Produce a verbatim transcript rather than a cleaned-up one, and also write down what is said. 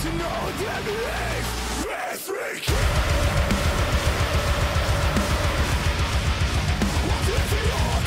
to know that life is reckless. What if you